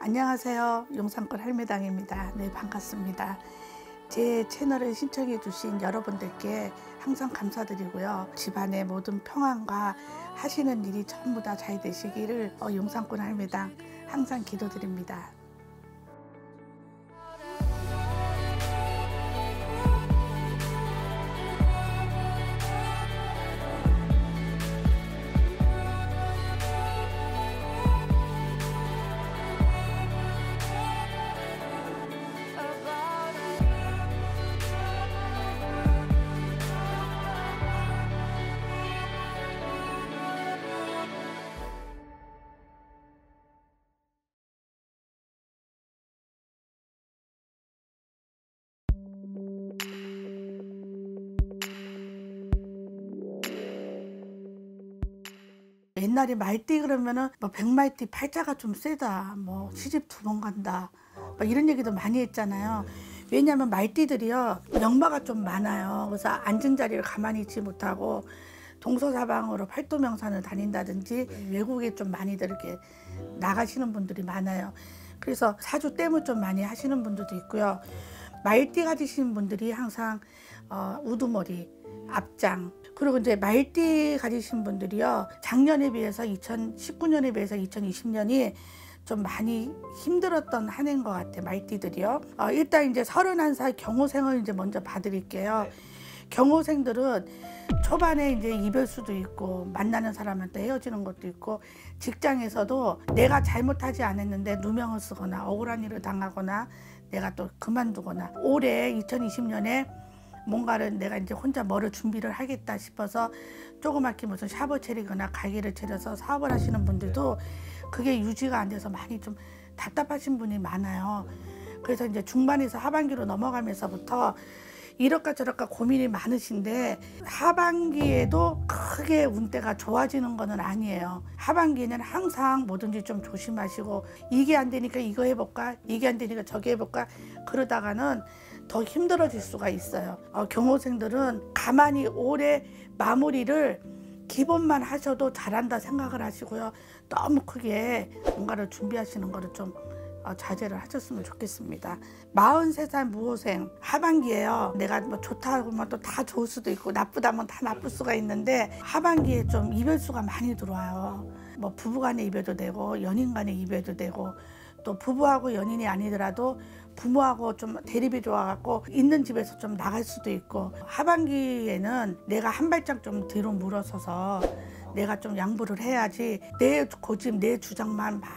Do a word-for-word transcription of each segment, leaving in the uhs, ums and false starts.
안녕하세요. 용상골 할매당입니다. 네, 반갑습니다. 제 채널을 신청해 주신 여러분들께 항상 감사드리고요. 집안의 모든 평안과 하시는 일이 전부 다 잘 되시기를 용상골 할매당 항상 기도드립니다. 옛날에 말띠 그러면은 뭐 백말띠 팔자가 좀 세다, 뭐 시집 두 번 간다, 막 이런 얘기도 많이 했잖아요. 왜냐하면 말띠들이요 역마가 좀 많아요. 그래서 앉은 자리를 가만히 있지 못하고 동서사방으로 팔도명산을 다닌다든지 외국에 좀 많이들 이렇게 나가시는 분들이 많아요. 그래서 사주 땜을 좀 많이 하시는 분들도 있고요. 말띠 가지신 분들이 항상 어, 우두머리, 앞장, 그리고 이제 말띠 가지신 분들이요 작년에 비해서 이천십구 년에 비해서 이천이십 년이 좀 많이 힘들었던 한 해인 것 같아요. 말띠들이요 어, 일단 이제 서른한 살 경호생을 이제 먼저 봐드릴게요. 네. 경호생들은 초반에 이제 이별 수도 있고 만나는 사람한테 헤어지는 것도 있고 직장에서도 내가 잘못하지 않았는데 누명을 쓰거나 억울한 일을 당하거나 내가 또 그만두거나, 올해 이천이십 년에 뭔가를 내가 이제 혼자 뭐를 준비를 하겠다 싶어서 조그맣게 무슨 샵을 차리거나 가게를 차려서 사업을 하시는 분들도 그게 유지가 안 돼서 많이 좀 답답하신 분이 많아요. 그래서 이제 중반에서 하반기로 넘어가면서부터 이럴까 저럴까 고민이 많으신데 하반기에도 크게 운대가 좋아지는 거는 아니에요. 하반기에는 항상 뭐든지 좀 조심하시고 이게 안 되니까 이거 해볼까? 이게 안 되니까 저게 해볼까? 그러다가는 더 힘들어질 수가 있어요. 어, 경호생들은 가만히 올해 마무리를 기본만 하셔도 잘한다 생각을 하시고요. 너무 크게 뭔가를 준비하시는 거를 좀 어, 자제를 하셨으면 좋겠습니다. 마흔세 살 무호생 하반기에요. 내가 뭐 좋다고 하면 또 다 좋을 수도 있고 나쁘다면 다 나쁠 수가 있는데 하반기에 좀 이별수가 많이 들어와요. 뭐 부부간의 이별도 되고 연인간의 이별도 되고 또 부부하고 연인이 아니더라도 부모하고 좀 대립이 좋아갖고 있는 집에서 좀 나갈 수도 있고, 하반기에는 내가 한 발짝 좀 뒤로 물러서서 내가 좀 양보를 해야지 내 고집, 내 주장만 막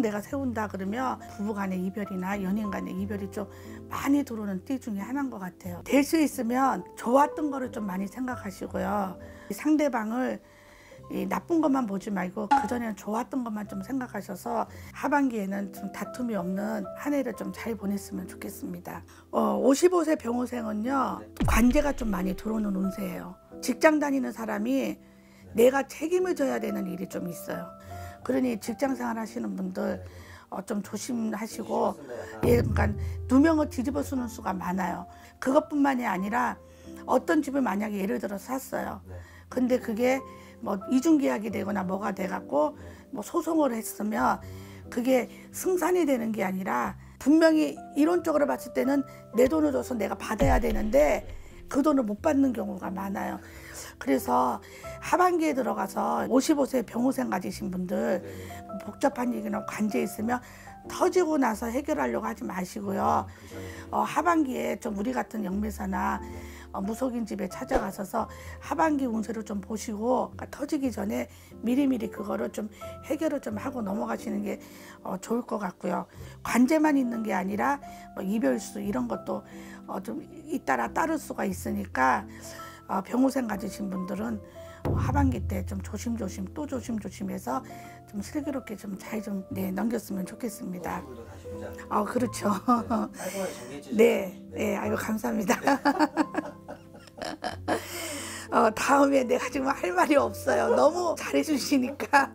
내가 세운다 그러면 부부간의 이별이나 연인간의 이별이 좀 많이 들어오는 띠 중에 하나인 것 같아요. 될 수 있으면 좋았던 거를 좀 많이 생각하시고요. 상대방을 이 나쁜 것만 보지 말고 그전에는 좋았던 것만 좀 생각하셔서 하반기에는 좀 다툼이 없는 한 해를 좀 잘 보냈으면 좋겠습니다. 어, 오십오 세 병호생은요 관제가 좀 많이 들어오는 운세예요. 직장 다니는 사람이 내가 책임을 져야 되는 일이 좀 있어요. 그러니 직장 생활 하시는 분들 어, 좀 조심하시고, 예, 그러니까 누명을 뒤집어 쓰는 수가 많아요. 그것뿐만이 아니라 어떤 집을 만약에 예를 들어서 샀어요. 근데 그게 뭐 이중계약이 되거나 뭐가 돼갖고 뭐 소송을 했으면 그게 승산이 되는 게 아니라 분명히 이론적으로 봤을 때는 내 돈을 줘서 내가 받아야 되는데 그 돈을 못 받는 경우가 많아요. 그래서 하반기에 들어가서 오십오 세 병호생 가지신 분들 복잡한 얘기나 관제 있으면 터지고 나서 해결하려고 하지 마시고요. 어, 하반기에 좀 우리 같은 영매사나 어, 무속인 집에 찾아가셔서 하반기 운세를 좀 보시고, 그러니까 터지기 전에 미리미리 그거를 좀 해결을 좀 하고 넘어가시는 게 어, 좋을 것 같고요. 관제만 있는 게 아니라 뭐 이별수 이런 것도 어, 좀 잇따라 따를 수가 있으니까 어, 병호생 가지신 분들은 어, 하반기 때 좀 조심조심 또 조심조심해서 좀 슬기롭게 좀 잘 좀 네, 넘겼으면 좋겠습니다. 아, 그렇죠. 네, 네, 아이고 감사합니다. 어, 다음에 내가 지금 할 말이 없어요. 너무 잘해주시니까.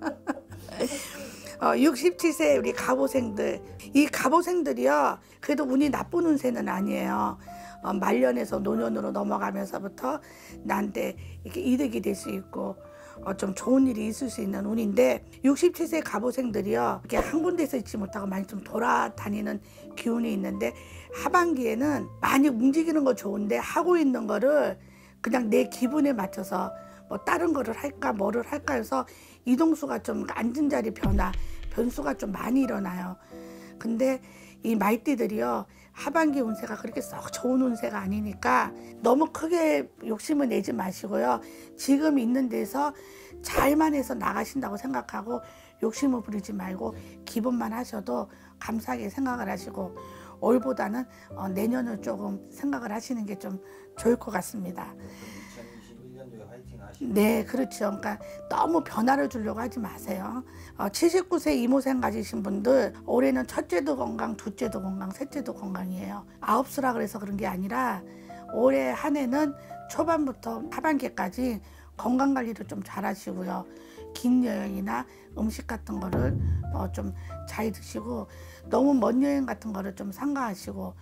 어, 육십칠 세 우리 갑오생들. 이 갑오생들이요 그래도 운이 나쁜 운세는 아니에요. 어, 말년에서 노년으로 넘어가면서부터 나한테 이렇게 이득이 될 수 있고 어 좀 좋은 일이 있을 수 있는 운인데, 육십칠 세 갑오생들이요 이렇게 한 군데에서 있지 못하고 많이 좀 돌아다니는 기운이 있는데, 하반기에는 많이 움직이는 거 좋은데 하고 있는 거를 그냥 내 기분에 맞춰서 뭐 다른 거를 할까 뭐를 할까 해서 이동수가 좀 앉은 자리 변화, 변수가 좀 많이 일어나요. 근데 이 말띠들이요 하반기 운세가 그렇게 썩 좋은 운세가 아니니까 너무 크게 욕심을 내지 마시고요, 지금 있는 데서 잘만 해서 나가신다고 생각하고 욕심을 부리지 말고 기본만 하셔도 감사하게 생각을 하시고, 올보다는 어, 내년을 조금 생각을 하시는 게 좀 좋을 것 같습니다. 네, 그렇죠. 그러니까 너무 변화를 주려고 하지 마세요. 어, 칠십구 세 이모생 가지신 분들, 올해는 첫째도 건강, 둘째도 건강, 셋째도 건강이에요. 아홉수라 그래서 그런 게 아니라 올해 한 해는 초반부터 하반기까지 건강관리를 좀 잘 하시고요, 긴 여행이나 음식 같은 거를 어, 좀 잘 드시고, 너무 먼 여행 같은 거를 좀 삼가하시고,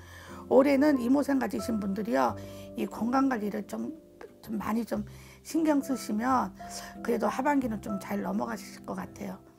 올해는 이모생 가지신 분들이요 이 건강관리를 좀 좀 많이 좀 신경 쓰시면 그래도 하반기는 좀 잘 넘어가실 것 같아요.